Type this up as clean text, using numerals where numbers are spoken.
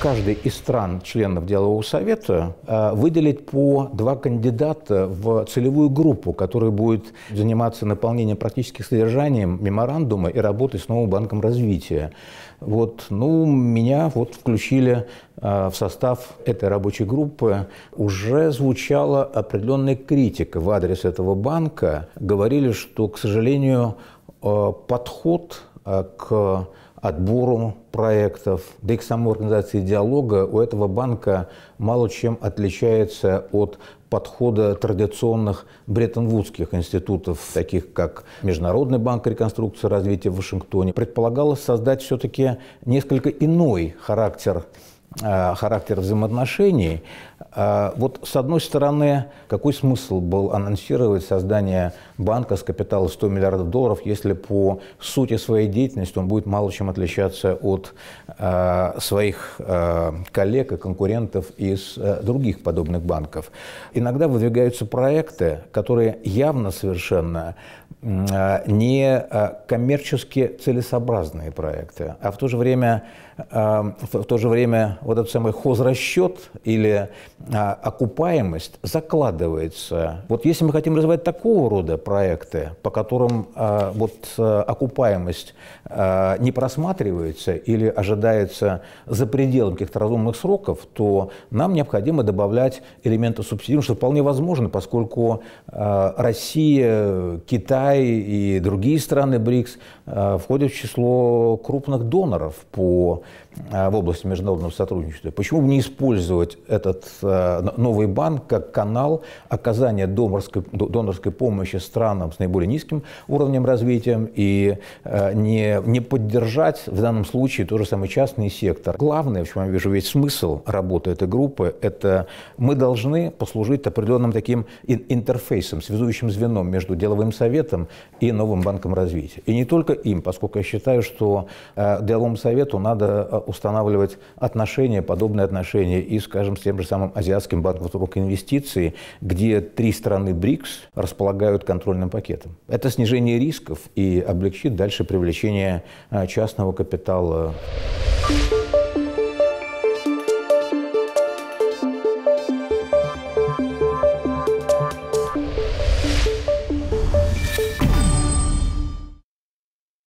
каждой из стран, членов Делового совета, выделить по два кандидата в целевую группу, которая будет заниматься наполнением практических содержанием меморандума и работой с Новым банком развития. Вот, ну, меня вот включили в состав этой рабочей группы. Уже звучала определенная критика в адрес этого банка. Говорили, что, к сожалению, подход к отбору проектов, да и к самой организации диалога у этого банка мало чем отличается от подхода традиционных бреттонвудских институтов, таких как Международный банк реконструкции и развития в Вашингтоне. Предполагалось создать все-таки несколько иной характер взаимоотношений. Вот, с одной стороны, какой смысл был анонсировать создание банка с капиталом $100 миллиардов, если по сути своей деятельности он будет мало чем отличаться от своих коллег и конкурентов из других подобных банков. Иногда выдвигаются проекты, которые явно совершенно не коммерчески целесообразные проекты, а в то же время вот этот самый хозрасчет или окупаемость закладывается. Вот если мы хотим развивать такого рода проекты, по которым окупаемость не просматривается или ожидается за пределом каких-то разумных сроков, то нам необходимо добавлять элементы субсидирования, что вполне возможно, поскольку Россия, Китай и другие страны БРИКС входят в число крупных доноров в области международного сотрудничества. Почему бы не использовать этот новый банк как канал оказания донорской помощи странам с наиболее низким уровнем развития и не поддержать в данном случае тот же самый частный сектор? Главное, в чем я вижу весь смысл работы этой группы, это мы должны послужить определенным таким интерфейсом, связующим звеном между Деловым советом и Новым банком развития. И не только им, поскольку я считаю, что Деловому совету надо устанавливать подобные отношения и, скажем, с тем же самым Азиатским банком инвестиций, где три страны БРИКС располагают контрольным пакетом. Это снижение рисков и облегчит дальше привлечение частного капитала.